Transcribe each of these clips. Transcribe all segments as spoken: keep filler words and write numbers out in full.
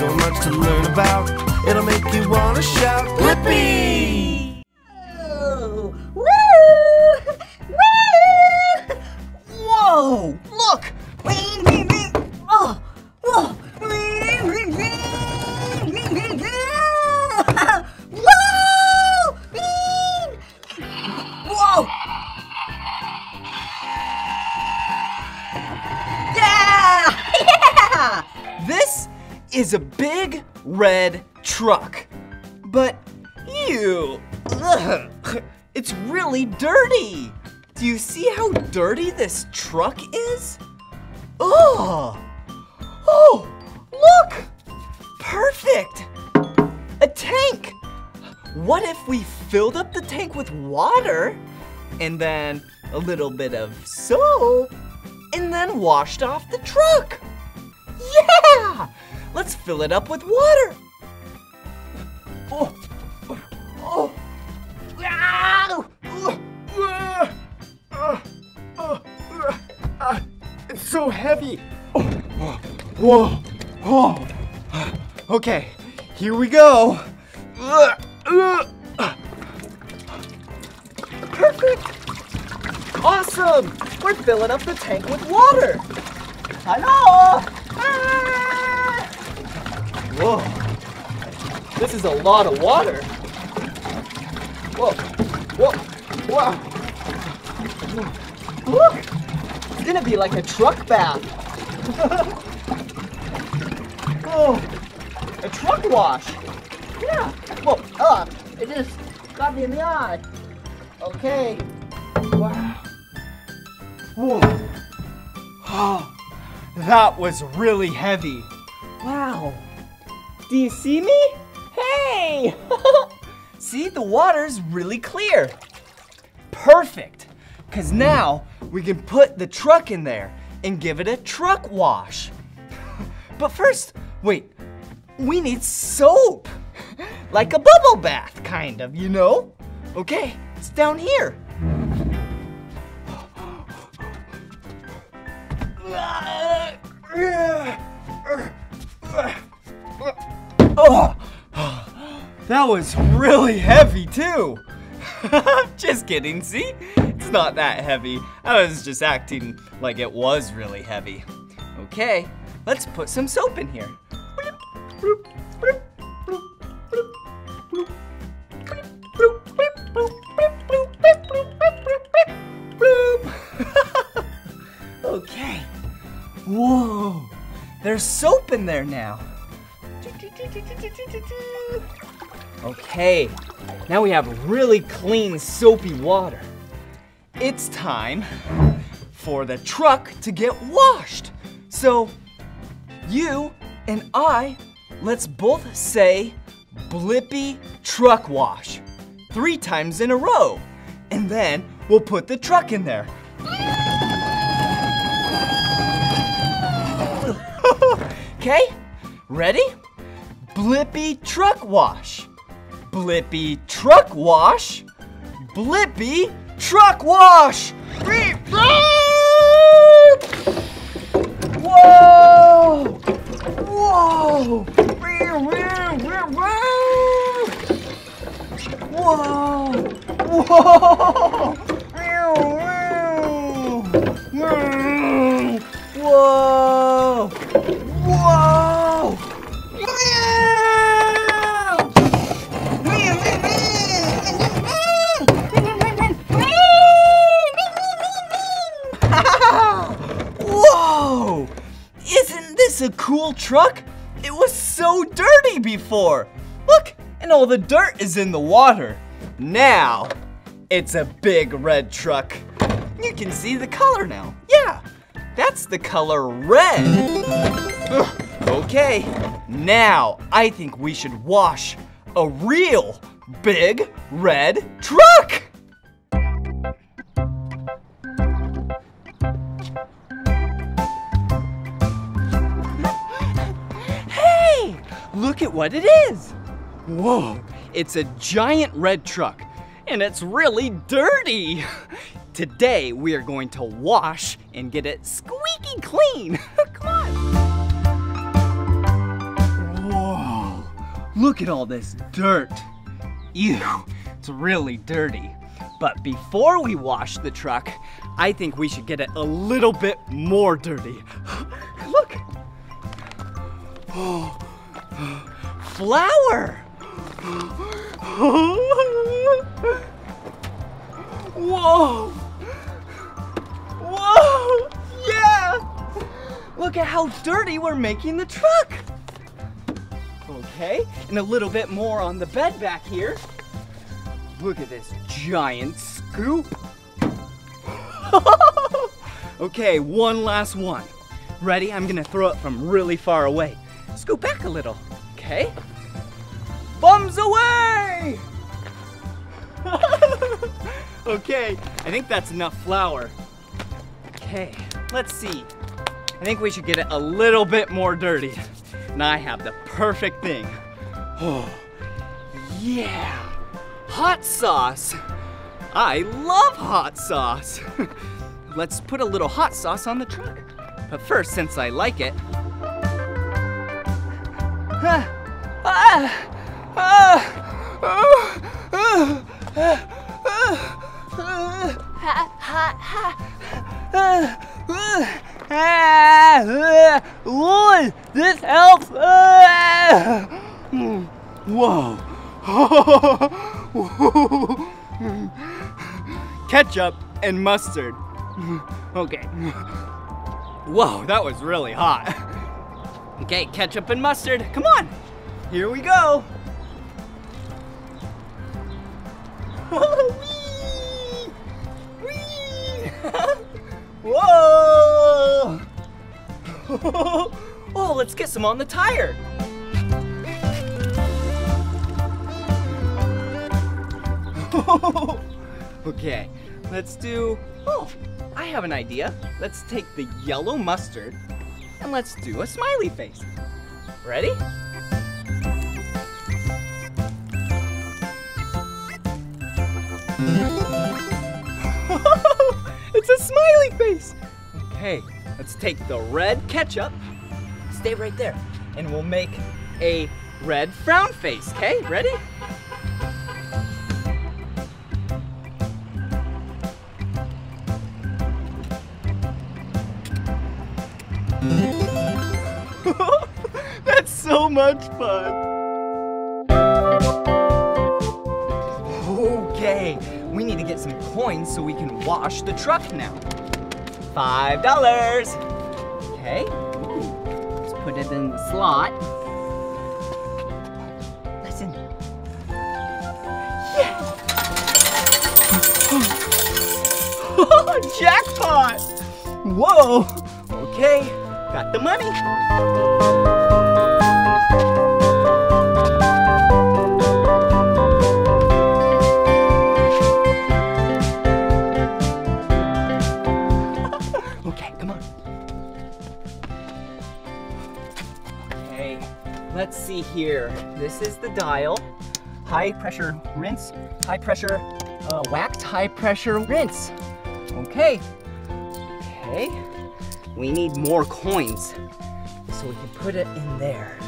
so much to learn about. It'll make you want to shout, Blippi! Woo! Woo! Woo! Whoa! Look! Oh! Whoa! Is a big red truck, but ew, ugh, it's really dirty. Do you see how dirty this truck is? Oh, oh, look, perfect, a tank. What if we filled up the tank with water and then a little bit of soap and then washed off the truck? Yeah! Let's fill it up with water. Oh, oh, ah, ah, ah, ah, ah, it's so heavy. Oh, whoa, whoa. Okay, here we go. Perfect. Awesome. We're filling up the tank with water. Hello. Ah. Whoa, this is a lot of water. Whoa, whoa, whoa. Look, it's gonna be like a truck bath. Oh, a truck wash. Yeah, whoa, ah, it just got me in the eye. Okay, wow. Whoa, oh, that was really heavy. Wow. Do you see me? Hey! See, the water's really clear. Perfect, because now we can put the truck in there and give it a truck wash. But first, wait, we need soap. Like a bubble bath, kind of, you know? Okay, it's down here. Oh, that was really heavy too. Just kidding, see? It's not that heavy. I was just acting like it was really heavy. Okay, let's put some soap in here. Okay, whoa, there's soap in there now. Okay, now we have really clean soapy water. It's time for the truck to get washed. So you and I, let's both say Blippi truck wash three times in a row. And then we'll put the truck in there. Okay, ready? Blippi truck wash, Blippi truck wash, Blippi truck wash! Whoa! Whoa! Whoa! Whoa! Whoa! Whoa! Whoa! Isn't this a cool truck? It was so dirty before. Look, and all the dirt is in the water. Now, it's a big red truck. You can see the color now. Yeah, that's the color red. Ugh. Okay, now I think we should wash a real big red truck. Hey, look at what it is. Whoa, it's a giant red truck and it's really dirty. Today we are going to wash and get it squeaky clean. Come on. Look at all this dirt. Ew, it's really dirty. But before we wash the truck, I think we should get it a little bit more dirty. Look. Oh, flour. Whoa. Whoa, yeah. Look at how dirty we're making the truck. Okay, and a little bit more on the bed back here. Look at this giant scoop. Okay, one last one. Ready? I'm gonna throw it from really far away. Scoop back a little, okay? Bums away! Okay, I think that's enough flour. Okay, let's see. I think we should get it a little bit more dirty. And I have the perfect thing. Oh, yeah. Hot sauce. I love hot sauce. Let's put a little hot sauce on the truck. But first, since I like it. Ah, ah, ah, ah, ah, ah, ha, ha, ha, ah, ah. Ah, uh, Lord, this helps. Uh. Whoa. Ketchup and mustard. Okay. Whoa, that was really hot. Okay, ketchup and mustard. Come on. Here we go. Whee! Whee! Whoa! Oh, let's get some on the tire. Okay, let's do, oh, I have an idea. Let's take the yellow mustard and let's do a smiley face. Ready? It's a smiley face. Okay, let's take the red ketchup, stay right there, and we'll make a red frown face, okay? Ready? That's so much fun. Okay. We need to get some coins so we can wash the truck now. Five dollars. Okay. Ooh. Let's put it in the slot. Listen. Yeah. Jackpot. Whoa. Okay. Got the money. Let's see here. This is the dial. High pressure rinse, high pressure uh, wax, high pressure rinse. Okay. Okay. We need more coins. So we can put it in there.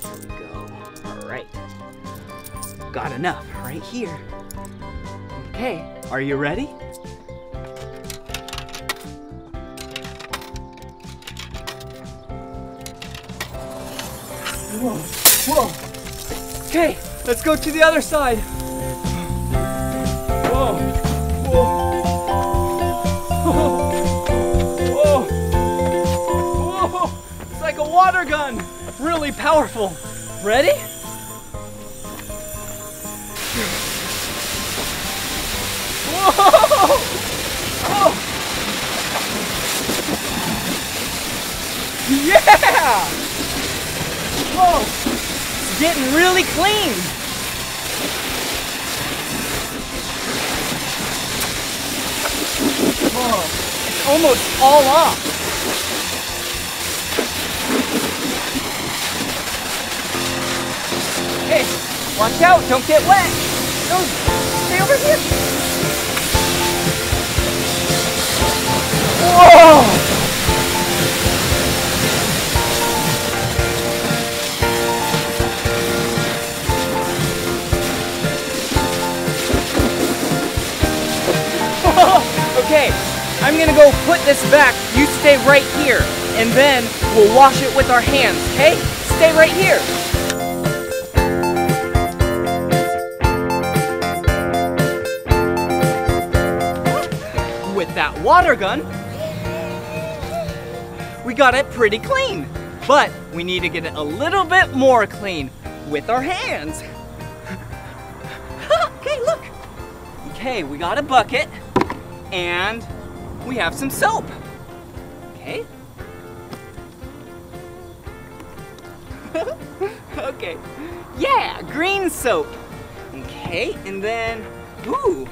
There we go. All right. Got enough right here. Okay. Are you ready? Whoa, whoa. Okay, let's go to the other side. Whoa, whoa. Whoa, whoa. It's like a water gun. Really powerful. Ready? Whoa. Whoa. Yeah! Whoa, it's getting really clean. Whoa, it's almost all off. Hey, watch out, don't get wet. No, stay over here. Whoa! I'm gonna go put this back. You stay right here, and then we'll wash it with our hands, okay? Stay right here. With that water gun, we got it pretty clean. But we need to get it a little bit more clean with our hands. Okay, look. Okay, we got a bucket and we have some soap. Okay. Okay. Yeah, green soap. Okay, and then, ooh.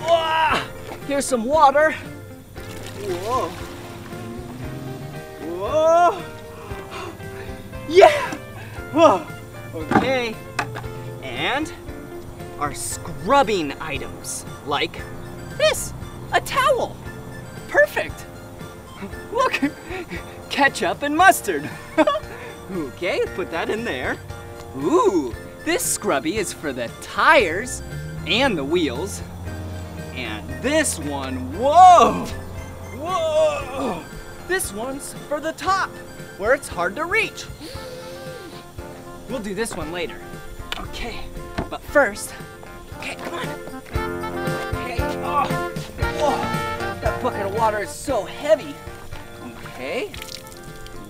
Whoa, here's some water. Whoa. Whoa. Yeah! Whoa, okay. And our scrubbing items, like this, a towel. Perfect. Look, ketchup and mustard. Okay, put that in there. Ooh, this scrubby is for the tires and the wheels. And this one, whoa, whoa. This one's for the top, where it's hard to reach. We'll do this one later. Okay, but first, okay, come on. Okay, oh, whoa, that bucket of water is so heavy. Okay,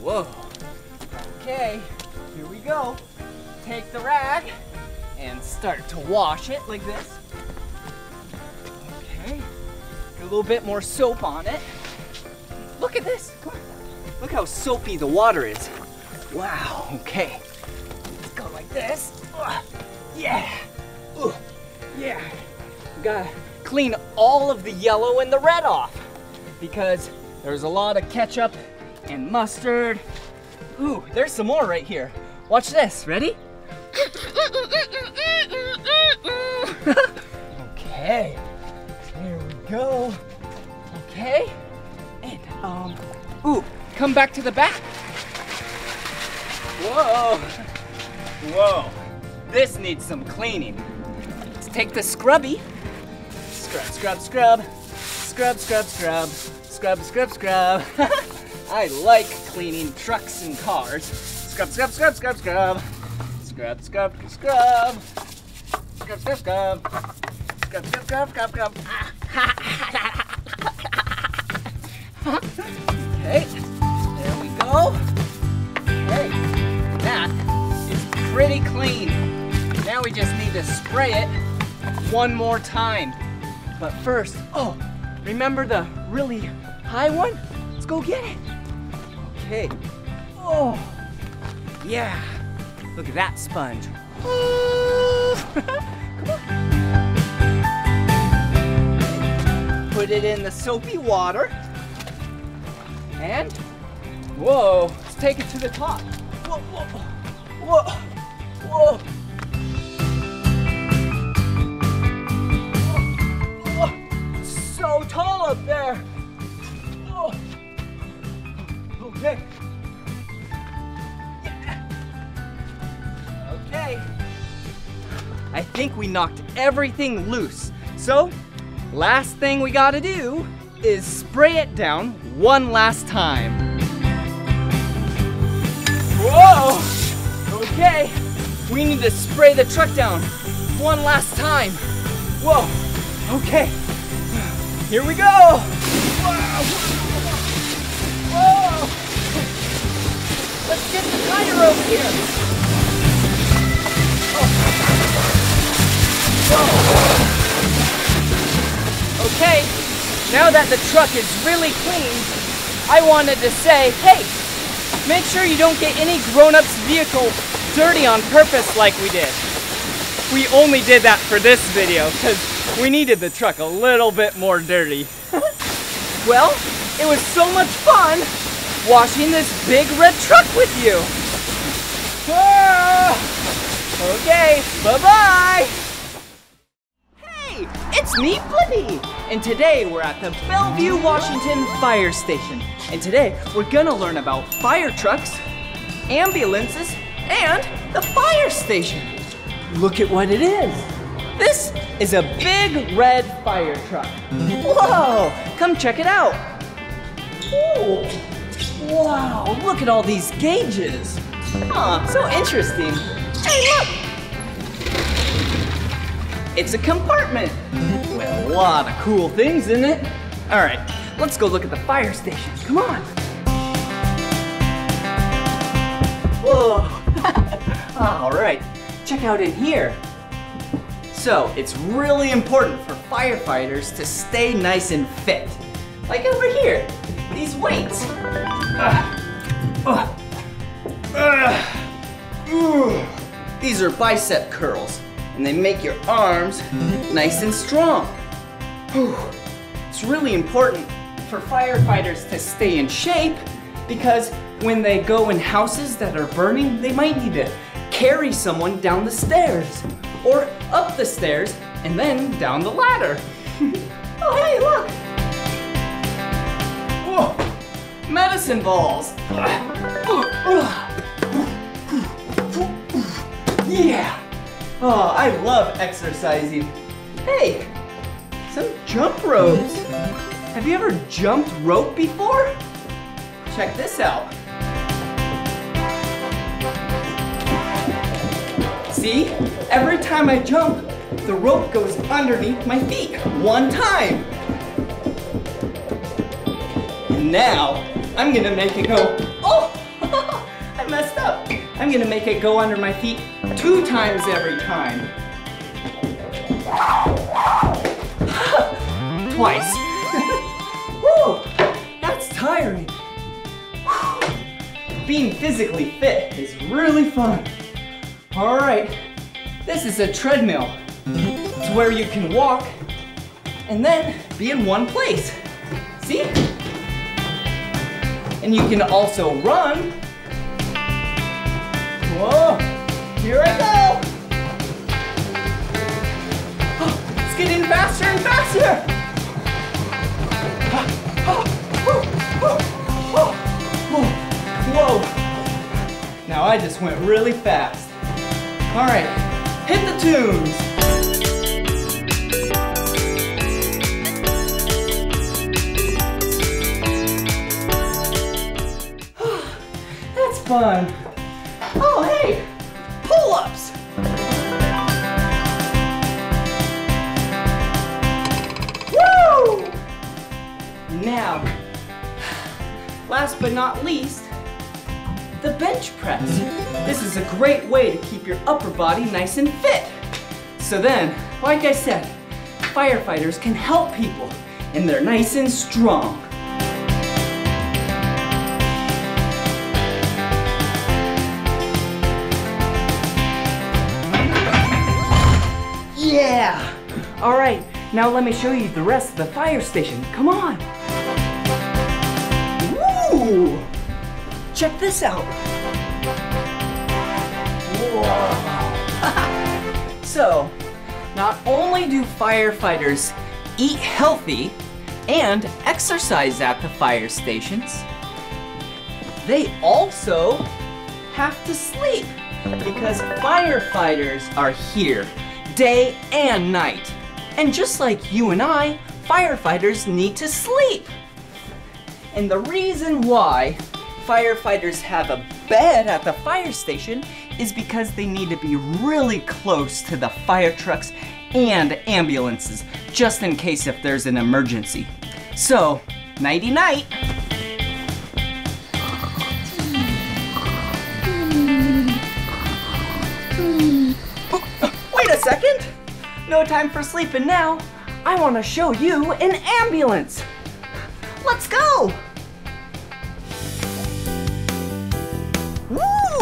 whoa. Okay, here we go. Take the rag and start to wash it like this. Okay, a little bit more soap on it. Look at this, come on. Look how soapy the water is. Wow, okay. Let's go like this. Ugh. Yeah, Ooh. yeah. We gotta clean all of the yellow and the red off because there's a lot of ketchup and mustard. Ooh, there's some more right here. Watch this, ready? Okay, there we go. Okay, and um, ooh. Come back to the back. Whoa, whoa. This needs some cleaning. Let's take the scrubby. Scrub, scrub, scrub. Scrub, scrub, scrub. Scrub, scrub, scrub. I like cleaning trucks and cars. Scrub, scrub, scrub, scrub, scrub. Scrub, scrub, scrub. Scrub, scrub, scrub. Scrub, scrub, scrub, scrub, scrub. Okay. Okay, that is pretty clean. Now we just need to spray it one more time. But first, oh, remember the really high one? Let's go get it. Okay, oh, yeah. Look at that sponge. Come on. Put it in the soapy water and whoa, let's take it to the top. Whoa, whoa, whoa, whoa. Whoa. So tall up there. Whoa. Okay. Yeah. Okay. I think we knocked everything loose. So, last thing we gotta do is spray it down one last time. Whoa! Okay, we need to spray the truck down one last time. Whoa, okay, here we go. Whoa! Whoa! Let's get the tire over here. Whoa. Okay, now that the truck is really clean, I wanted to say, hey, make sure you don't get any grown-up's vehicle dirty on purpose like we did. We only did that for this video because we needed the truck a little bit more dirty. Well, it was so much fun washing this big red truck with you. Whoa. Okay, bye-bye. Hey, it's me, Blippi. And today we're at the Bellevue, Washington Fire Station. And today, we're gonna learn about fire trucks, ambulances, and the fire station. Look at what it is. This is a big red fire truck. Whoa, come check it out. Ooh. Wow, look at all these gauges. Huh, so interesting. Hey, look. It's a compartment with a lot of cool things in it. All right, let's go look at the fire station. Come on. Whoa. All right, check out in here. So it's really important for firefighters to stay nice and fit. Like over here, these weights. Uh, uh, uh, ooh. These are bicep curls, and they make your arms nice and strong. Whew. It's really important for firefighters to stay in shape because when they go in houses that are burning, they might need to carry someone down the stairs or up the stairs and then down the ladder. Oh, hey, look. Whoa, medicine balls. Yeah. Oh, I love exercising. Hey, some jump ropes. Have you ever jumped rope before? Check this out. See, every time I jump, the rope goes underneath my feet one time. And now, I'm gonna make it go, oh, I messed up. I'm gonna make it go under my feet two times every time. Twice. Whoa, that's tiring. Being physically fit is really fun. All right, this is a treadmill. It's where you can walk and then be in one place. See? And you can also run. Whoa, here I go. Oh, it's getting faster and faster. Oh, whoa, whoa, whoa, whoa, whoa. Now I just went really fast. All right, hit the tunes. That's fun. Oh, hey, pull-ups. Woo! Now, last but not least, the bench press. This is a great way to keep your upper body nice and fit. So then, like I said, firefighters can help people and they're nice and strong. Yeah! All right, now let me show you the rest of the fire station. Come on. Woo! Check this out. Whoa. So, not only do firefighters eat healthy and exercise at the fire stations, they also have to sleep because firefighters are here day and night. And just like you and I, firefighters need to sleep. And the reason why firefighters have a bed at the fire station is because they need to be really close to the fire trucks and ambulances, just in case if there's an emergency. So, nighty-night. Oh, wait a second. No time for sleeping now. I want to show you an ambulance. Let's go.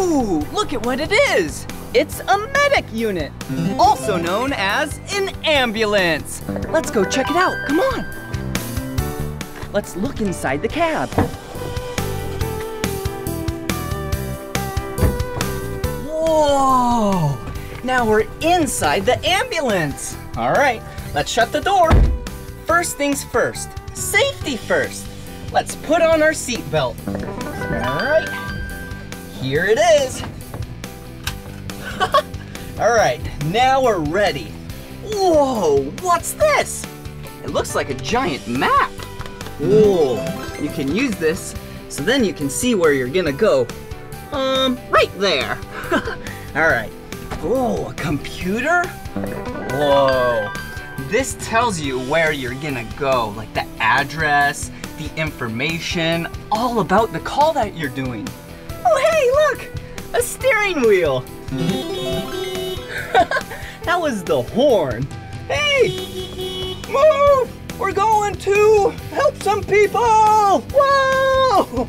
Ooh, look at what it is. It's a medic unit, also known as an ambulance. Let's go check it out, come on. Let's look inside the cab. Whoa, now we're inside the ambulance. All right, let's shut the door. First things first, safety first. Let's put on our seatbelt. All right. Here it is. All right, now we're ready. Whoa, what's this? It looks like a giant map. Whoa, you can use this so then you can see where you're gonna go. Um, right there. All right. Whoa, a computer? Whoa. This tells you where you're gonna go, like the address, the information, all about the call that you're doing. Oh, hey, look, a steering wheel. That was the horn. Hey, move! We're going to help some people! Whoa!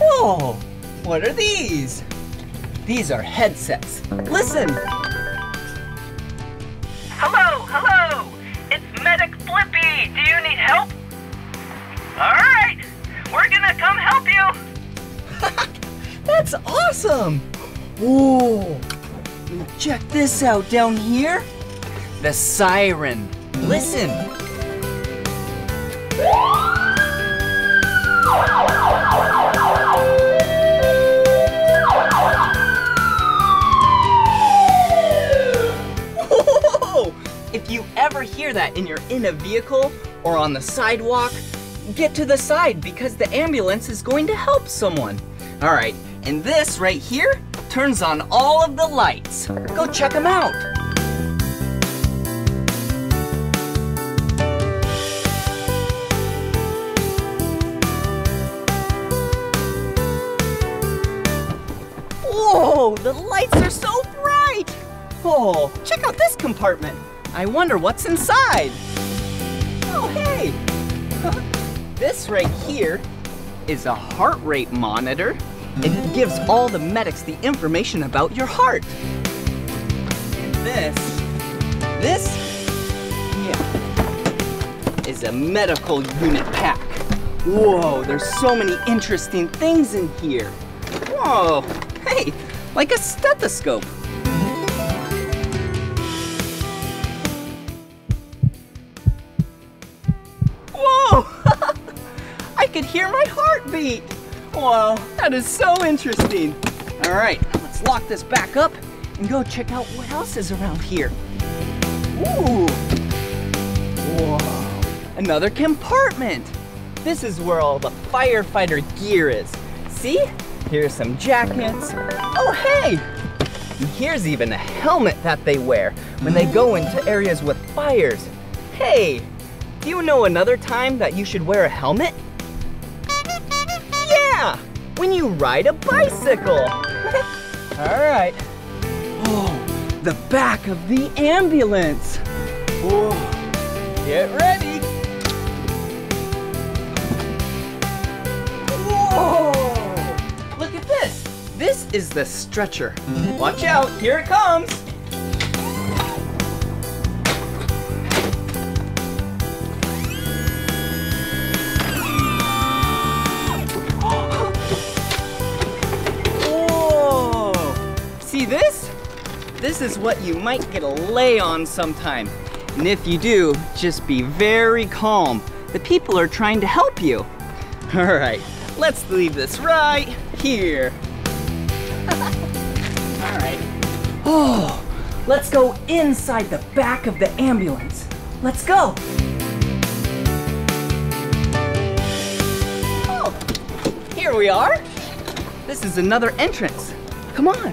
Whoa! What are these? These are headsets. Listen! Hello, hello! It's Medic Blippi! Do you need help? Alright! We're gonna come help you! That's awesome! Whoa! Check this out down here. The siren. Listen! Whoa! If you ever hear that and you're in a vehicle or on the sidewalk, get to the side because the ambulance is going to help someone. All right, and this right here turns on all of the lights. Go check them out. Whoa, the lights are so bright. Oh, check out this compartment. I wonder what's inside. Oh, hey. This right here is a heart rate monitor. It gives all the medics the information about your heart. And this, this, yeah, is a medical unit pack. Whoa, there's so many interesting things in here. Whoa, hey, like a stethoscope. Whoa, I could hear my heartbeat. Whoa, that is so interesting. All right, let's lock this back up and go check out what else is around here. Ooh, whoa, another compartment. This is where all the firefighter gear is. See, here's some jackets. Oh, hey, and here's even a helmet that they wear when they go into areas with fires. Hey, do you know another time that you should wear a helmet? Yeah, when you ride a bicycle. All right. Oh, the back of the ambulance. Whoa. Get ready. Whoa. Look at this. This is the stretcher. Watch out, here it comes. This? This is what you might get a lay on sometime. And if you do, just be very calm. The people are trying to help you. All right, let's leave this right here. All right. Oh, let's go inside the back of the ambulance. Let's go. Oh, here we are. This is another entrance. Come on.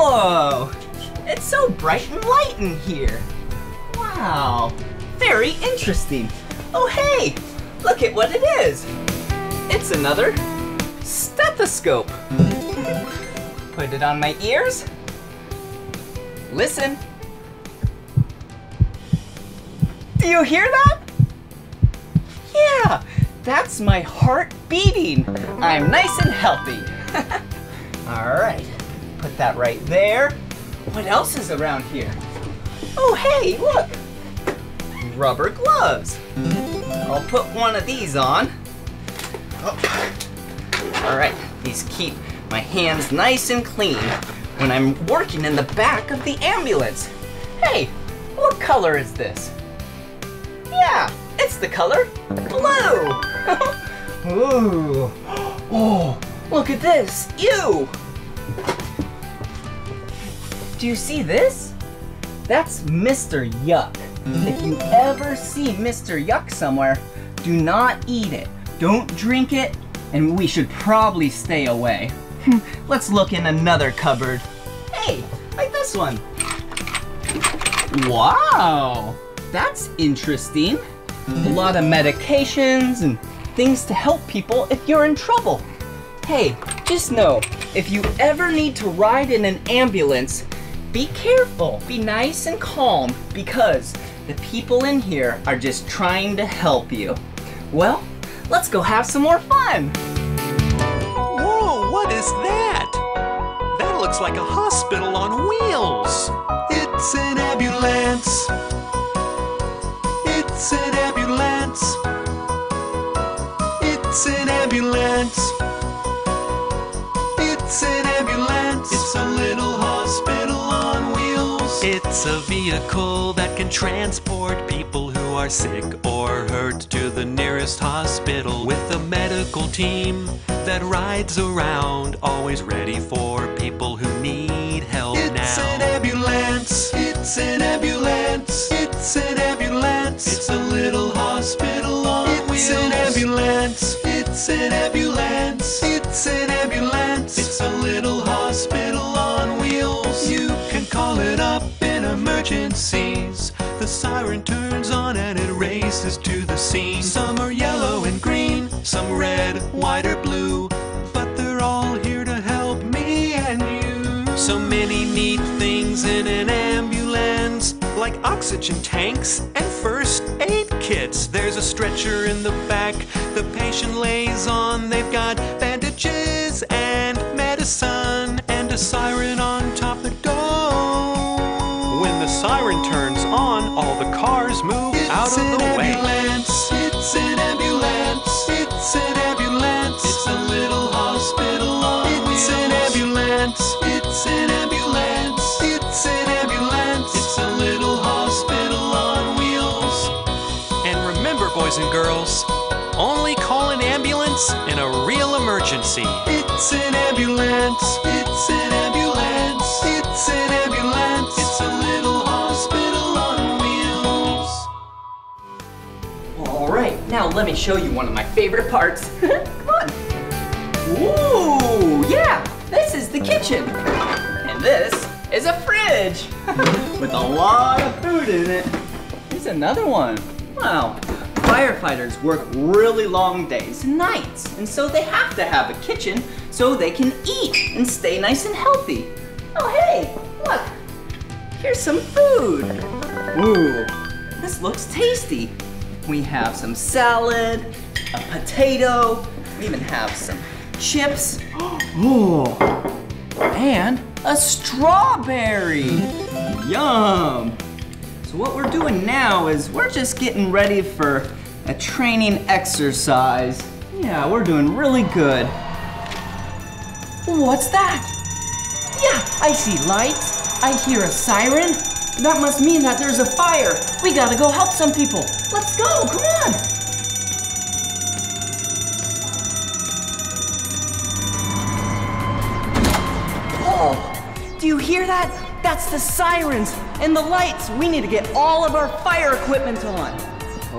Whoa, it's so bright and light in here. Wow, very interesting. Oh, hey, look at what it is. It's another stethoscope. Put it on my ears. Listen. Do you hear that? Yeah, that's my heart beating. I'm nice and healthy. All right. Put that right there. What else is around here? Oh, hey, look. Rubber gloves. I'll put one of these on. Oh. All right, these keep my hands nice and clean when I'm working in the back of the ambulance. Hey, what color is this? Yeah, it's the color blue. Ooh. Oh, look at this. Ew. Do you see this? That's Mister Yuck. If you ever see Mister Yuck somewhere, do not eat it, don't drink it, and we should probably stay away. Let's look in another cupboard. Hey, like this one. Wow, that's interesting. A lot of medications and things to help people if you're in trouble. Hey, just know, if you ever need to ride in an ambulance, be careful, be nice and calm, because the people in here are just trying to help you. Well, let's go have some more fun. Whoa, what is that? That looks like a hospital on wheels. It's an ambulance. It's an ambulance. It's an ambulance. It's an ambulance. It's a little hospital on wheels. It's a vehicle that can transport people who are sick or hurt to the nearest hospital, with a medical team that rides around, always ready for people who need help now. It's an ambulance. It's an ambulance. It's an ambulance. It's a little hospital on wheels. It's an ambulance. It's an ambulance. It's an ambulance. It's a little hospital on wheels. You can call it up in emergencies. The siren turns on and it races to the scene. Some are yellow and green, some red, white or blue, but they're all here to help me and you. So many neat things in an ambulance, like oxygen tanks and first aid kits. There's a stretcher in the back the patient lays on. They've got bandages and medicine, and a siren on top that goes. When the siren turns on, all the cars move it's out of the way. Ambulance. It's an ambulance. It's an ambulance. It's a little hospital on wheels. It's an ambulance. It's an ambulance. It's an ambulance. It's a little hospital on wheels. And remember, boys and girls, only call an ambulance in a real emergency. It's an ambulance. It's an ambulance. It's an ambulance. It's a little hospital on wheels. All right, now let me show you one of my favorite parts. Come on. Ooh, yeah, this is the kitchen. And this is a fridge with a lot of food in it. Here's another one. Wow. Firefighters work really long days and nights, and so they have to have a kitchen so they can eat and stay nice and healthy. Oh hey, look, here's some food. Ooh, this looks tasty. We have some salad, a potato, we even have some chips. Ooh, and a strawberry. Yum. So what we're doing now is we're just getting ready for a training exercise. Yeah, we're doing really good. What's that? Yeah, I see lights. I hear a siren. That must mean that there's a fire. We gotta go help some people. Let's go, come on. Oh, do you hear that? That's the sirens and the lights. We need to get all of our fire equipment on.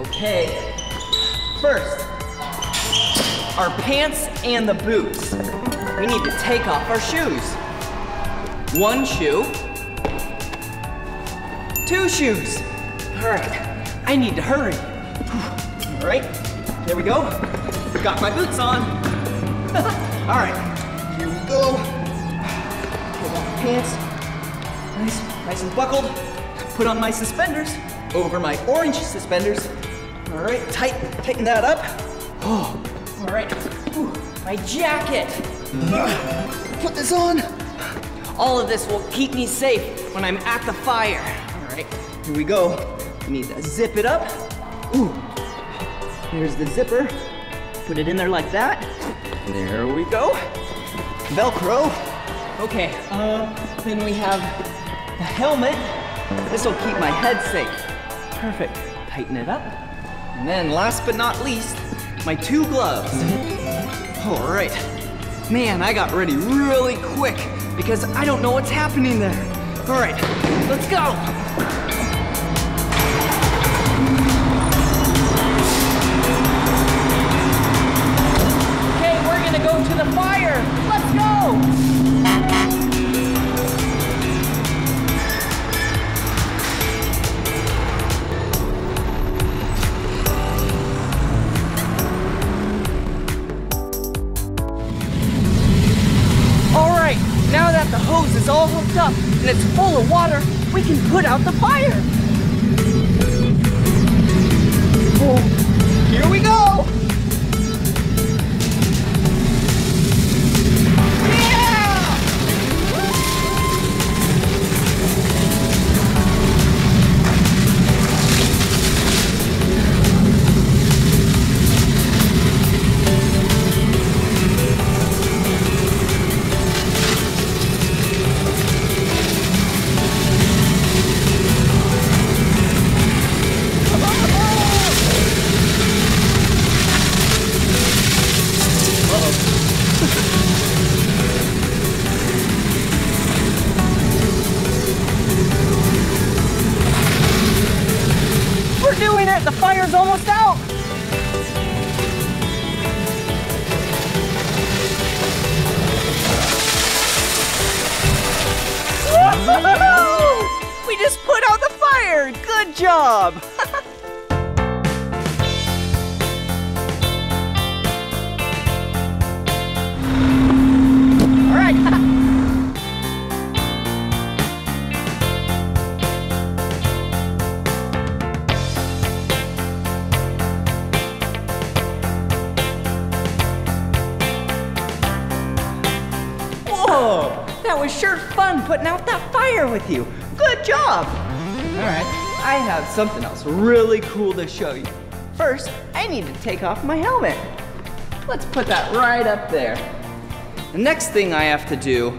Okay. First, our pants and the boots. We need to take off our shoes. One shoe. Two shoes. All right. I need to hurry. All right. There we go. Got my boots on. All right. Here we go. Pull off the pants. Nice, nice and buckled. Put on my suspenders, over my orange suspenders. All right, tight, tighten that up. Oh, all right, ooh, my jacket. Mm-hmm. Put this on. All of this will keep me safe when I'm at the fire. All right, here we go. We need to zip it up. Ooh, here's the zipper. Put it in there like that. There we go. Velcro. Okay, uh, then we have the helmet. This will keep my head safe. Perfect. Tighten it up. And then last but not least, my two gloves. All right. Man, I got ready really quick because I don't know what's happening there. All right, let's go. Okay, we're gonna go to the fire. Let's go. Now that the hose is all hooked up and it's full of water, we can put out the fire. Oh, here we go. With you. Good job! Alright, I have something else really cool to show you. First, I need to take off my helmet. Let's put that right up there. The next thing I have to do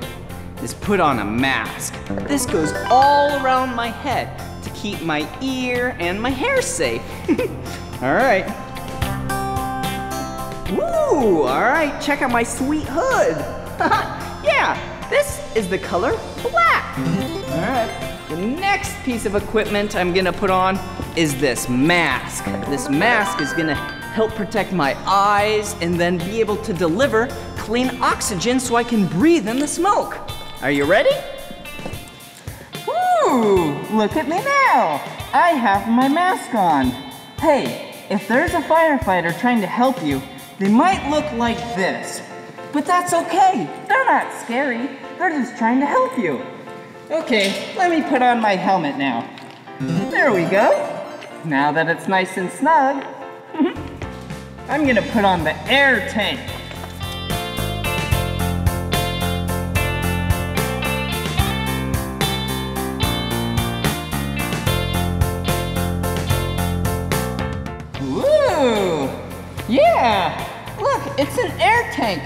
is put on a mask. This goes all around my head to keep my ear and my hair safe. Alright. Woo! Alright, check out my sweet hood. Yeah, this is the color black. All right, the next piece of equipment I'm gonna put on is this mask. This mask is gonna help protect my eyes and then be able to deliver clean oxygen so I can breathe in the smoke. Are you ready? Woo, look at me now. I have my mask on. Hey, if there's a firefighter trying to help you, they might look like this. But that's okay, they're not scary. They're just trying to help you. Okay, let me put on my helmet now. There we go. Now that it's nice and snug, I'm gonna put on the air tank. Ooh, yeah. Look, it's an air tank.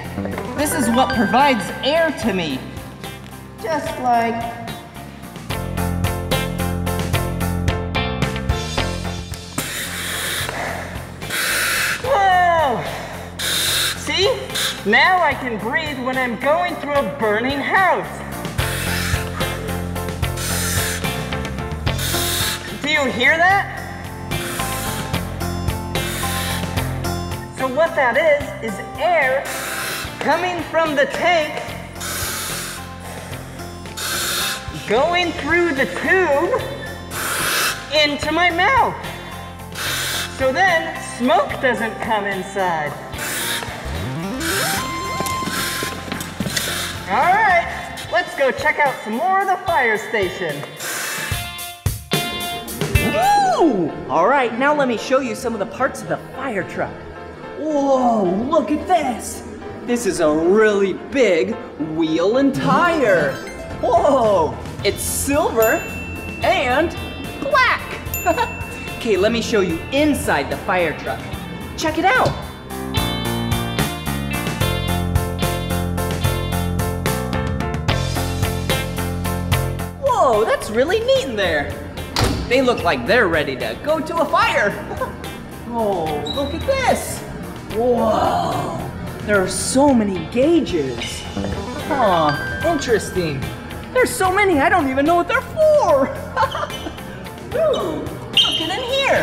This is what provides air to me. Just like... Whoa! See? Now I can breathe when I'm going through a burning house. Do you hear that? So what that is, is air coming from the tank, going through the tube into my mouth. So then smoke doesn't come inside. All right, let's go check out some more of the fire station. Woo! All right, now let me show you some of the parts of the fire truck. Whoa, look at this. This is a really big wheel and tire. Whoa, it's silver and black. Okay, let me show you inside the fire truck. Check it out. Whoa, that's really neat in there. They look like they're ready to go to a fire. Oh, look at this. Whoa, there are so many gauges. Huh, interesting. There's so many, I don't even know what they're for. Ooh, look in here.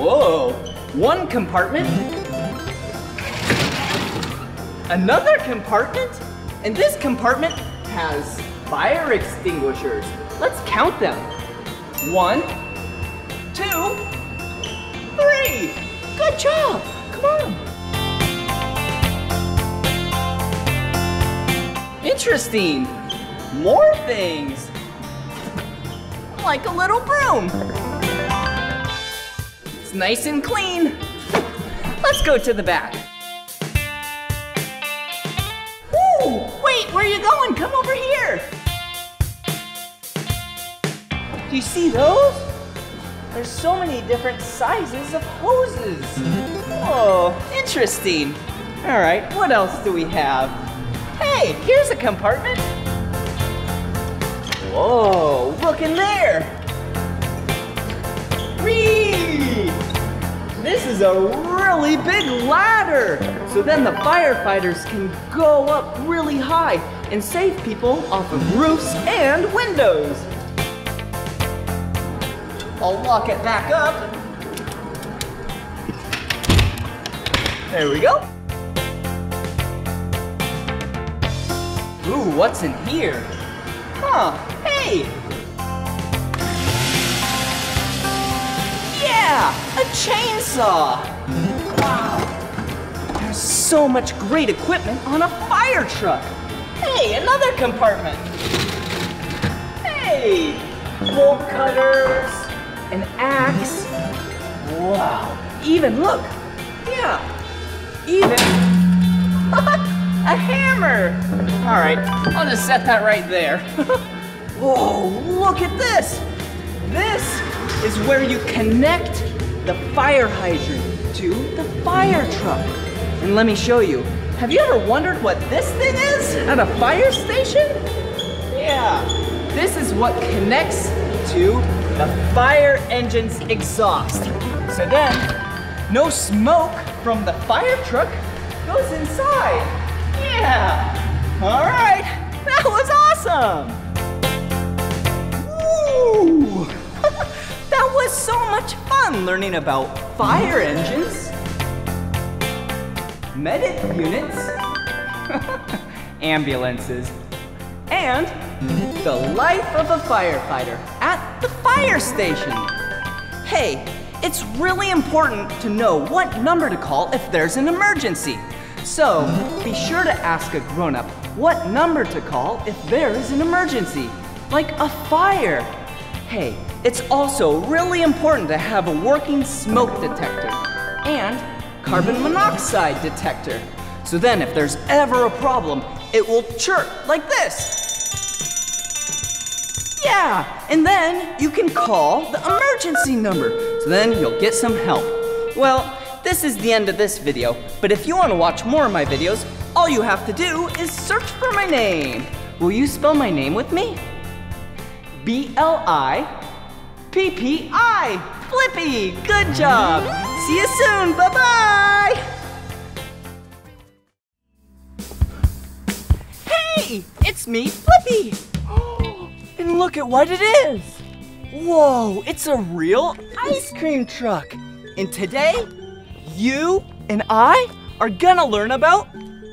Whoa, one compartment, another compartment, and this compartment has fire extinguishers. Let's count them. One, two, three. Good job, come on. Interesting, more things. Like a little broom. It's nice and clean. Let's go to the back. Woo, wait, where are you going? Come over here. Do you see those? There's so many different sizes of hoses. Oh, interesting. All right, what else do we have? Hey, here's a compartment. Whoa, look in there! Whee! This is a really big ladder! So then the firefighters can go up really high and save people off of roofs and windows. I'll lock it back up. There we go. Ooh, what's in here? Huh. Hey! Yeah! A chainsaw! Wow! There's so much great equipment on a fire truck! Hey, another compartment! Hey! Bolt cutters! An axe! Wow! Even, look! Yeah! Even! A hammer! Alright, I'll just set that right there. Whoa, look at this! This is where you connect the fire hydrant to the fire truck. And let me show you. Have you ever wondered what this thing is at a fire station? Yeah, this is what connects to the fire engine's exhaust. So then, no smoke from the fire truck goes inside. Yeah! All right, that was awesome! Woo! That was so much fun learning about fire engines, medic units, ambulances, and the life of a firefighter at the fire station. Hey, it's really important to know what number to call if there's an emergency. So, be sure to ask a grown-up what number to call if there is an emergency, like a fire. Hey, it's also really important to have a working smoke detector and carbon monoxide detector. So then if there's ever a problem, it will chirp like this. Yeah, and then you can call the emergency number. So then you'll get some help. Well, this is the end of this video, but if you want to watch more of my videos, all you have to do is search for my name. Will you spell my name with me? B L I P P I, Blippi, good job. See you soon, bye-bye. Hey, it's me, Blippi. And look at what it is. Whoa, it's a real ice cream truck. And today, you and I are gonna learn about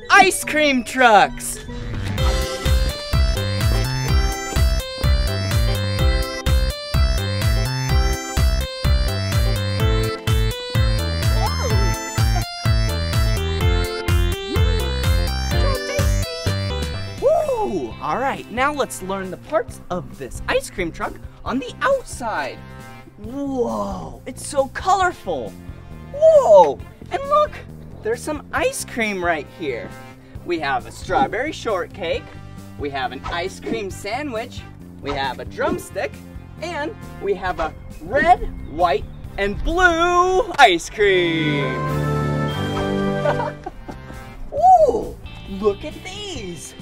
ice cream trucks. Woo! All right, now let's learn the parts of this ice cream truck on the outside. Whoa, it's so colorful. Whoa, and look, there's some ice cream right here. We have a strawberry shortcake, we have an ice cream sandwich, we have a drumstick, and we have a red, white, and blue ice cream. Ooh, look at these.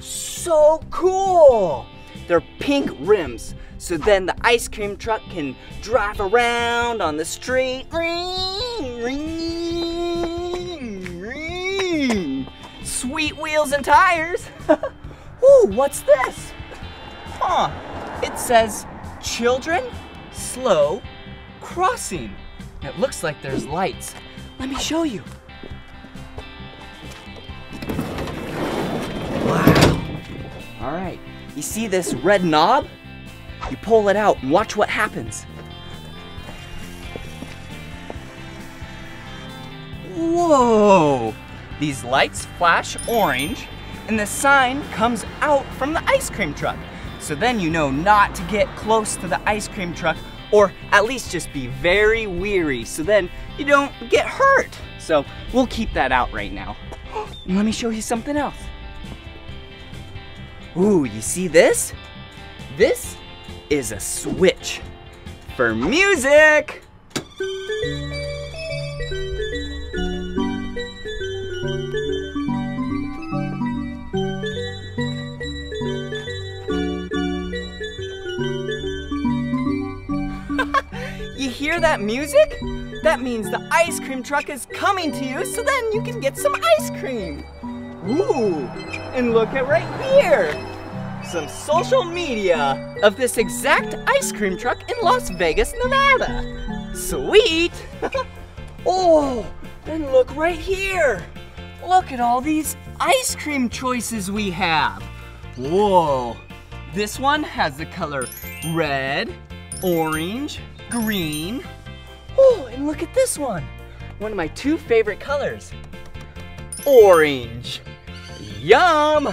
So cool. They're pink rims. So then the ice cream truck can drive around on the street. Ring, ring, ring. Sweet wheels and tires. Woo, Ooh, what's this? Huh, it says children slow crossing. It looks like there's lights. Let me show you. Wow. All right, you see this red knob? You pull it out and watch what happens. Whoa! These lights flash orange and the sign comes out from the ice cream truck. So then you know not to get close to the ice cream truck, or at least just be very wary so then you don't get hurt. So we'll keep that out right now. And let me show you something else. Ooh, you see this? This is a switch for music. Hear that music? That means the ice cream truck is coming to you, so then you can get some ice cream. Ooh, and look at right here. Some social media of this exact ice cream truck in Las Vegas, Nevada. Sweet. Oh, and look right here. Look at all these ice cream choices we have. Whoa. This one has the color red, orange, green. Oh, and look at this one. One of my two favorite colors. Orange. Yum.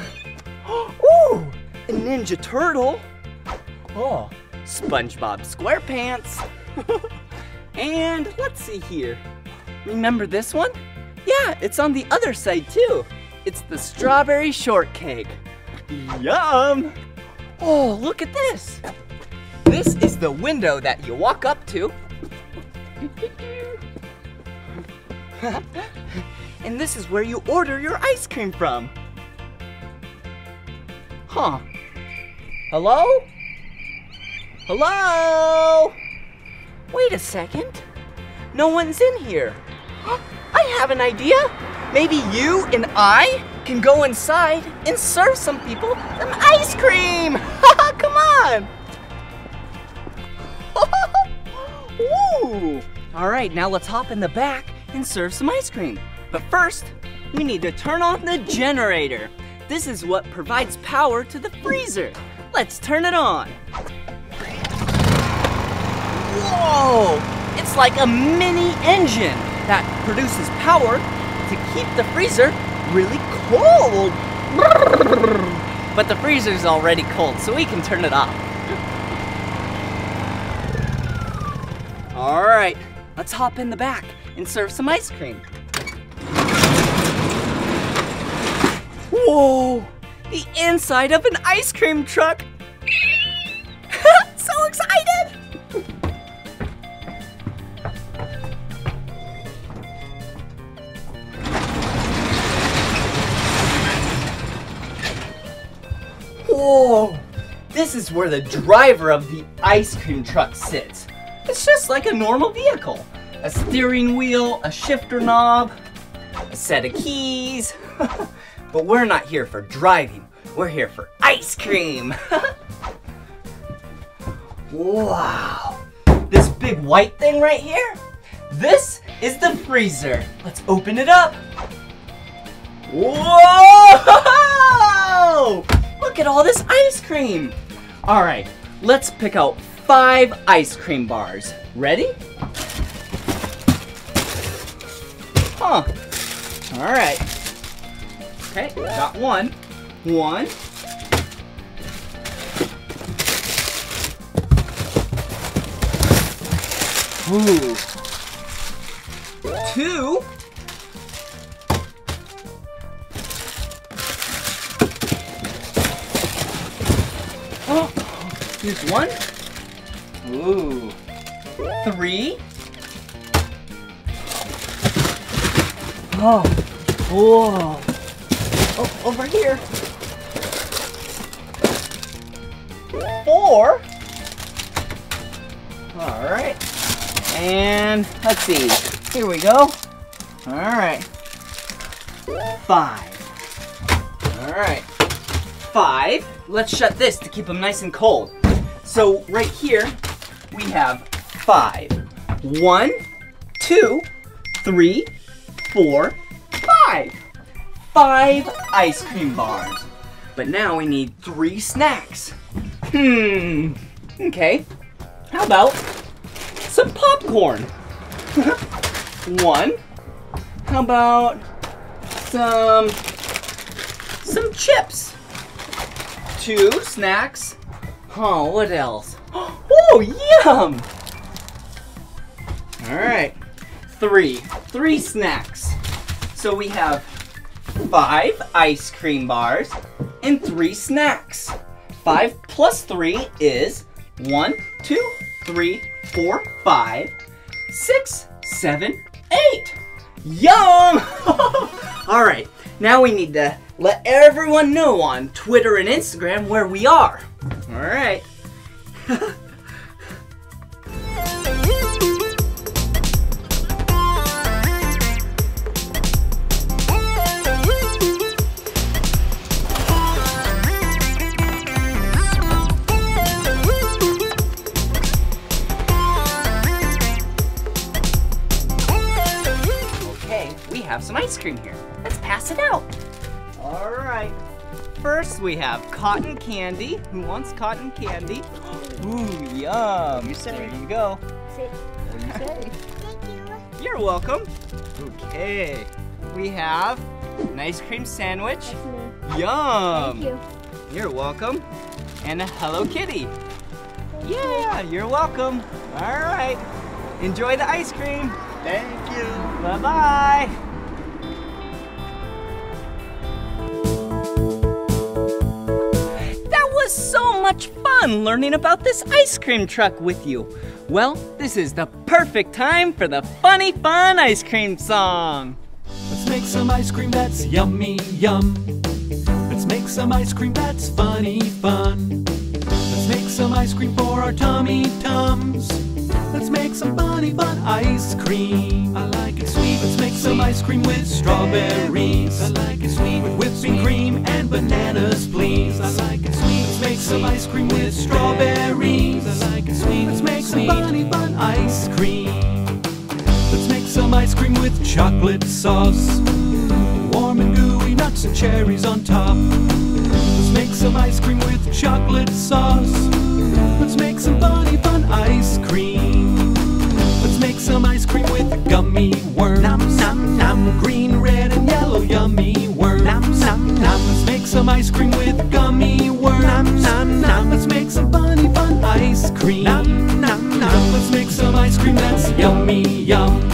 Ooh, a Ninja Turtle. Oh, SpongeBob SquarePants. And let's see here. Remember this one? Yeah, it's on the other side too. It's the Strawberry Shortcake. Yum. Oh, look at this. This is the window that you walk up to. And this is where you order your ice cream from. Huh. Hello? Hello? Wait a second. No one's in here. I have an idea. Maybe you and I can go inside and serve some people some ice cream. Come on. Woo! All right, now let's hop in the back and serve some ice cream. But first, we need to turn on the generator. This is what provides power to the freezer. Let's turn it on. Whoa! It's like a mini engine that produces power to keep the freezer really cold. But the freezer's already cold, so we can turn it off. All right, let's hop in the back and serve some ice cream. Whoa, the inside of an ice cream truck. So excited. Whoa, this is where the driver of the ice cream truck sits. It's just like a normal vehicle. A steering wheel, a shifter knob, a set of keys. But we're not here for driving. We're here for ice cream. Wow. This big white thing right here, this is the freezer. Let's open it up. Whoa! Look at all this ice cream. All right, let's pick out five ice cream bars. Ready? Huh. All right. Okay, got one. One. Ooh. Two. Oh, here's one. Ooh, three. Oh, whoa. Oh, over here. Four. All right. And let's see. Here we go. All right. Five. All right. five. Let's shut this to keep them nice and cold. So right here, we have five. One, two, three, four, five. Five ice cream bars. But now we need three snacks. Hmm, okay. How about some popcorn? One. How about some, some chips? Two snacks. Oh, what else? Oh, yum! All right, three, three snacks. So we have five ice cream bars and three snacks. Five plus three is one, two, three, four, five, six, seven, eight. Yum! All right, now we need to let everyone know on Twitter and Instagram where we are. All right. Have some ice cream here. Let's pass it out. All right. First, we have cotton candy. Who wants cotton candy? Ooh, yum. You say. There you go. Say. What do you say? Thank you. You're welcome. Okay. We have an ice cream sandwich. Yum. Thank you. You're welcome. And a Hello Kitty. Thank yeah, you. You're welcome. All right. Enjoy the ice cream. Thank you. Bye-bye. So much fun learning about this ice cream truck with you. Well, this is the perfect time for the funny fun ice cream song. Let's make some ice cream that's yummy yum. Let's make some ice cream that's funny fun. Let's make some ice cream for our tummy tums. Let's make some funny fun ice cream. I like it sweet. Let's make some ice cream with strawberries. I like it sweet. With whipping cream and bananas, please. I like it sweet. Let's make some ice cream with strawberries. I like it sweet. Let's make some funny fun ice cream. Let's make some ice cream with chocolate sauce. Warm and gooey nuts and cherries on top. Let's make some ice cream with chocolate sauce. Let's make some funny fun ice cream. Let's make some ice cream with gummy worms. Nom, nom, nom. Green, red, and yellow yummy worms. Nom, nom, nom. Let's make some ice cream with gummy worms. Nom, nom, nom. Let's make some funny fun ice cream. Nom, nom, nom. Let's make some ice cream that's yummy yum.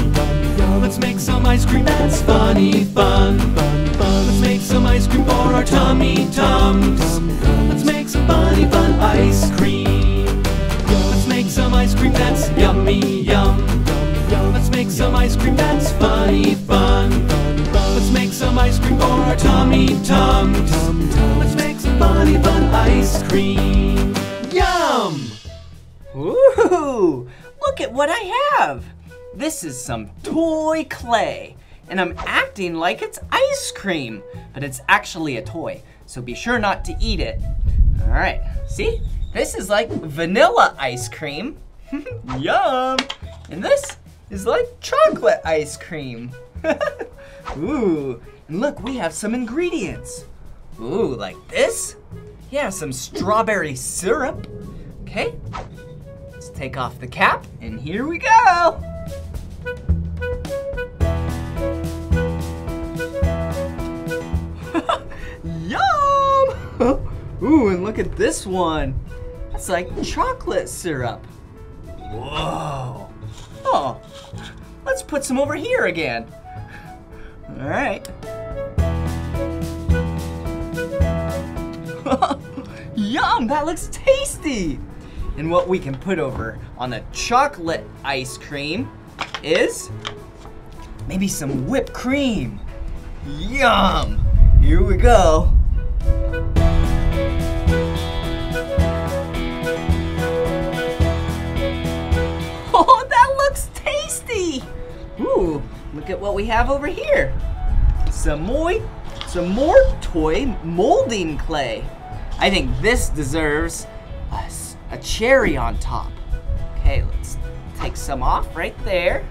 Let's make some ice cream that's funny fun. Let's make some ice cream for our tummy tums. Let's make some funny fun ice cream. Some ice cream that's yummy yum. Let's make some ice cream that's funny fun. Let's make some ice cream for our tummy tums. Let's make some funny fun ice cream. Yum! Ooh! Look at what I have! This is some toy clay, and I'm acting like it's ice cream, but it's actually a toy, so be sure not to eat it. All right, see? This is like vanilla ice cream. Yum! And this is like chocolate ice cream. Ooh, and look, we have some ingredients. Ooh, like this? Yeah, some strawberry syrup. Okay, let's take off the cap and here we go. Yum! Ooh, and look at this one. It's like chocolate syrup. Whoa. Oh, let's put some over here again. All right. Yum, that looks tasty. And what we can put over on the chocolate ice cream is maybe some whipped cream. Yum. Here we go. Ooh, look at what we have over here. Some more, some more toy molding clay. I think this deserves a, a cherry on top. Okay, let's take some off right there.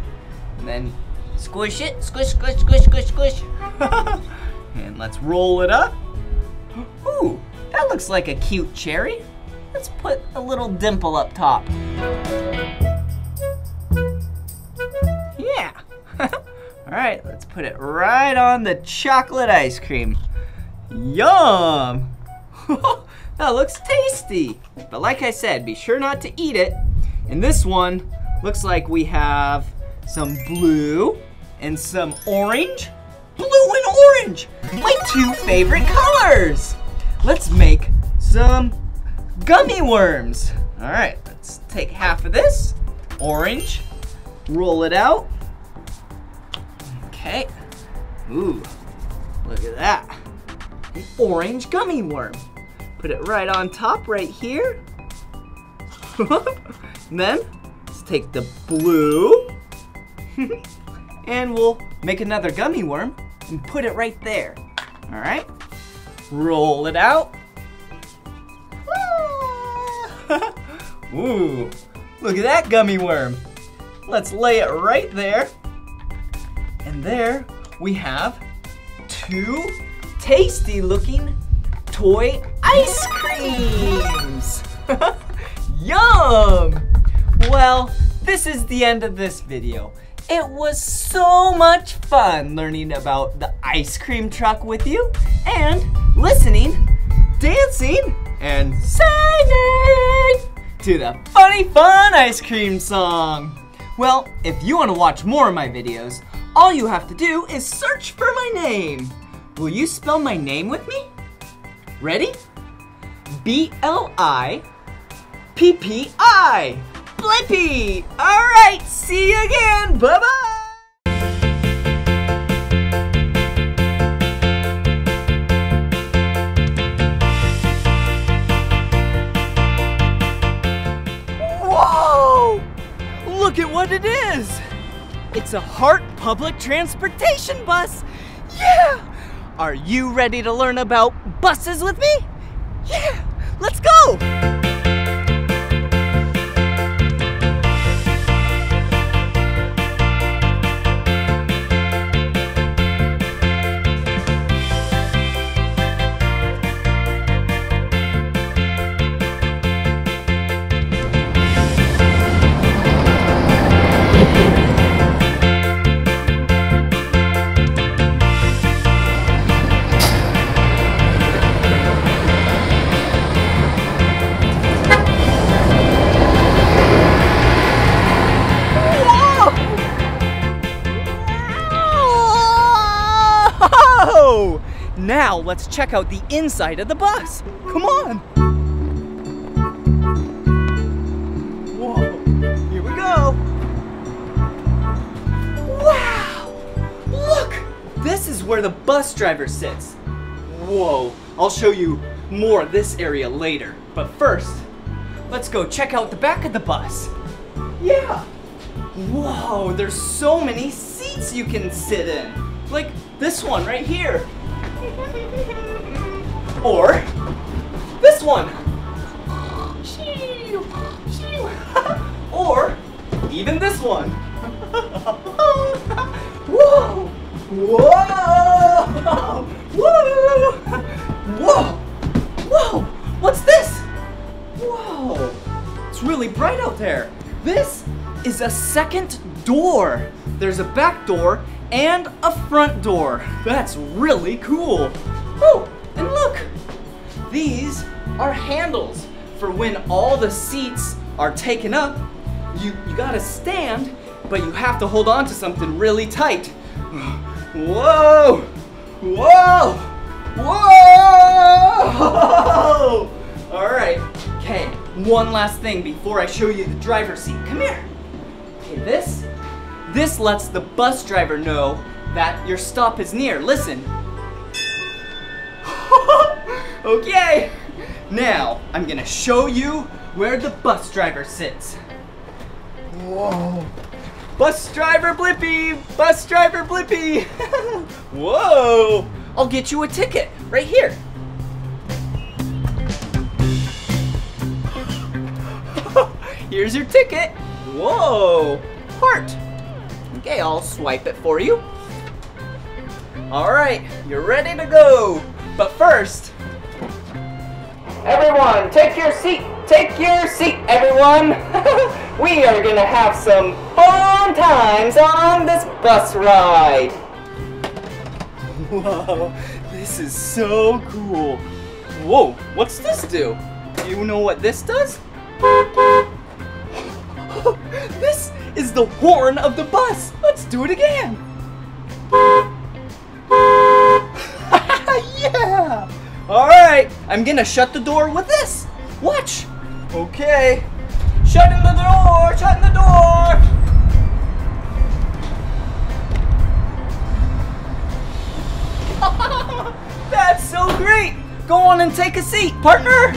And then squish it. Squish, squish, squish, squish, squish. And let's roll it up. Ooh, that looks like a cute cherry. Let's put a little dimple up top. Yeah. All right, let's put it right on the chocolate ice cream. Yum. That looks tasty. But like I said, be sure not to eat it. And this one looks like we have some blue and some orange. Blue and orange, my two favorite colors. Let's make some gummy worms. All right, let's take half of this orange, roll it out. Okay, ooh, look at that. An orange gummy worm. Put it right on top right here. And then let's take the blue and we'll make another gummy worm and put it right there. All right, roll it out. Ooh, look at that gummy worm. Let's lay it right there. And there we have two tasty looking toy ice creams. Yum! Well, this is the end of this video. It was so much fun learning about the ice cream truck with you and listening, dancing, and singing to the Funny Fun Ice Cream song. Well, if you want to watch more of my videos, all you have to do is search for my name. Will you spell my name with me? Ready? B L I P P I. Blippi! All right, see you again. Bye-bye. Whoa! Look at what it is. It's a Hart public transportation bus. Yeah! Are you ready to learn about buses with me? Yeah! Let's go! Now let's check out the inside of the bus. Come on. Whoa, here we go. Wow, look. This is where the bus driver sits. Whoa, I'll show you more of this area later. But first, let's go check out the back of the bus. Yeah. Whoa, there's so many seats you can sit in. Like this one right here. Or this one. Or even this one. Whoa! Whoa! Whoa! Whoa! Whoa! What's this? Whoa! It's really bright out there. This is a second door. There's a back door and a front door. That's really cool. Oh, and look, these are handles for when all the seats are taken up. You, you gotta stand, but you have to hold on to something really tight. Whoa, whoa, whoa! All right, okay, one last thing before I show you the driver's seat. Come here. Okay, this, this lets the bus driver know that your stop is near. Listen. Okay, now I'm gonna show you where the bus driver sits. Whoa. Bus driver Blippi, bus driver Blippi. Whoa, I'll get you a ticket right here. Here's your ticket. Whoa, Hart. Okay, I'll swipe it for you. All right, you're ready to go. But first, everyone, take your seat. Take your seat, everyone. We are gonna have some fun times on this bus ride. Whoa, this is so cool. Whoa, what's this do? Do you know what this does? This is the horn of the bus. Let's do it again. Yeah! Alright, I'm gonna shut the door with this. Watch. Okay. Shutting the door, shutting the door. That's so great. Go on and take a seat, partner.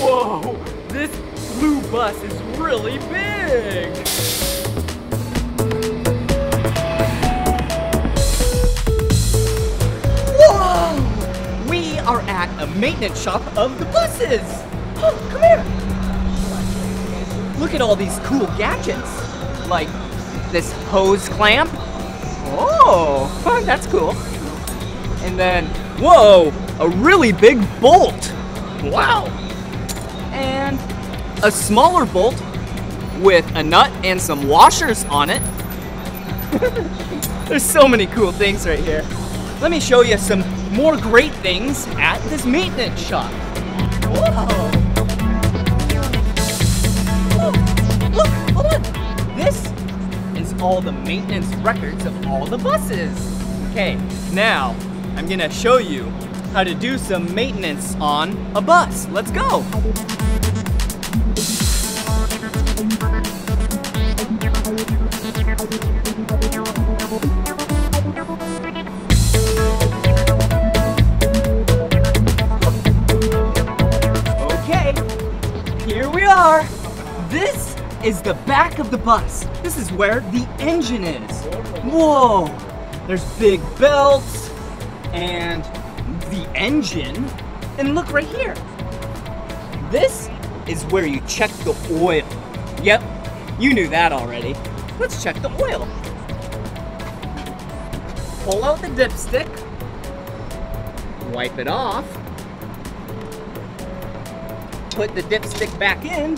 Whoa, this blue bus is really big. Are at a maintenance shop of the buses. Oh, come here. Look at all these cool gadgets, like this hose clamp. Oh, that's cool. And then, whoa, a really big bolt. Wow. And a smaller bolt with a nut and some washers on it. There's so many cool things right here. Let me show you some more great things at this maintenance shop. Whoa! Whoa. Look, hold on. This is all the maintenance records of all the buses. Okay, now I'm gonna show you how to do some maintenance on a bus. Let's go. This is the back of the bus. This is where the engine is. Whoa, there's big belts and the engine. And look right here. This is where you check the oil. Yep, you knew that already. Let's check the oil. Pull out the dipstick, wipe it off, put the dipstick back in,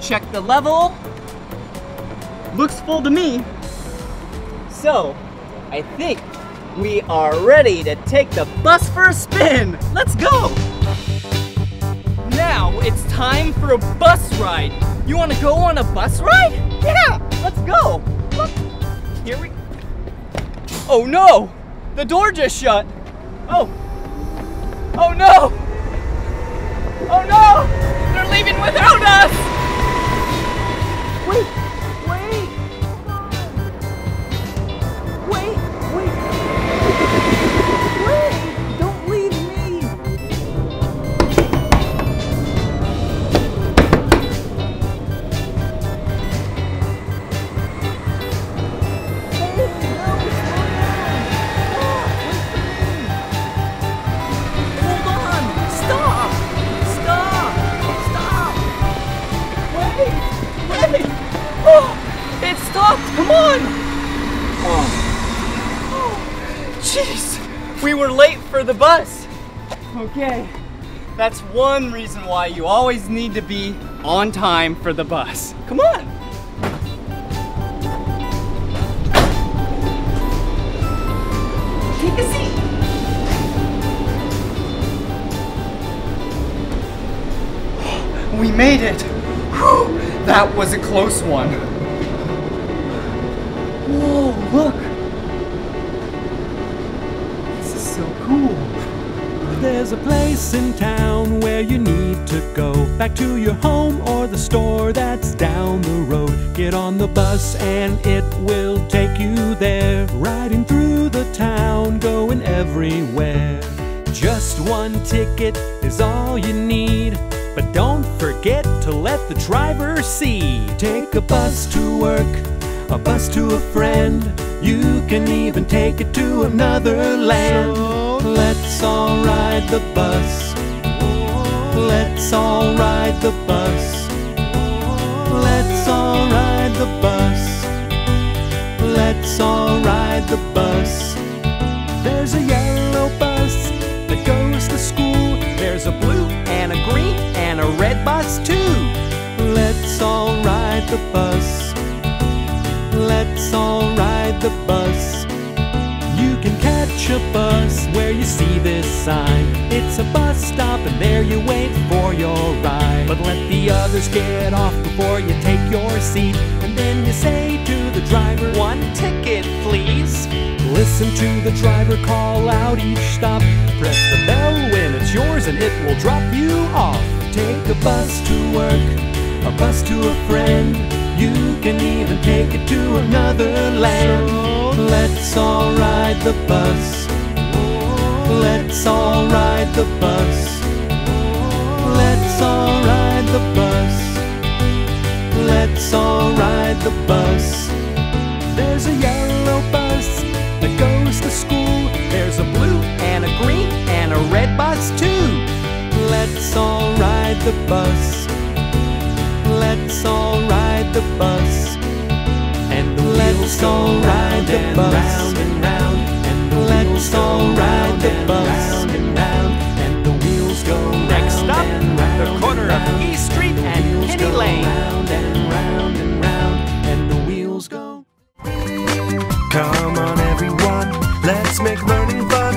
check the level. Looks full to me. So, I think we are ready to take the bus for a spin. Let's go. Now it's time for a bus ride. You want to go on a bus ride? Yeah, let's go. Look, here we go. Oh no, the door just shut. Oh. Oh no! Oh no! They're leaving without us! Wait! Wait! Wait! Wait! Wait! Don't leave me! Hey, no, slow down! Stop! Wait for me! Stop! Stop! Stop! Wait! Wait! Oh! It stopped! Come on! Oh! Jeez! We were late for the bus! Okay. That's one reason why you always need to be on time for the bus. Come on! Take a seat! We made it! Whew, that was a close one. Whoa, look! This is so cool. There's a place in town where you need to go. Back to your home or the store that's down the road. Get on the bus and it will take you there. Riding through the town, going everywhere. everywhere. Just one ticket is all you need, but don't forget to let the driver see. Take a bus to work, a bus to a friend, you can even take it to another land. So let's all ride the bus, let's all ride the bus, let's all ride the bus, let's all ride the bus. There's a yellow bus that goes to school, there's a blue and a green and a red bus too. Let's all ride the bus, let's all ride the bus. You can catch a bus where you see this sign. It's a bus stop and there you wait for your ride. But let the others get off before you take your seat, and then you say to the driver, one ticket please. Listen to the driver call out each stop. Press the bell when it's yours and it will drop you off. Take a bus to work, a bus to a friend, you can even take it to another land. So let's all ride the bus, let's all ride the bus, let's all ride the bus, let's all ride the bus. There's a yellow bus that goes to school, there's a blue and a green and a red bus too. Let's all ride the bus, let's all ride the bus, and the let's all ride the bus, round and round, and the let's all ride the bus, and round, and the wheels go round. Next stop, the corner of East Street and Penny Lane. Round and round and round, and the wheels go. Come on everyone, let's make learning fun.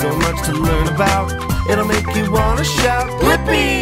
So much to learn about, it'll make you wanna shout Blippi!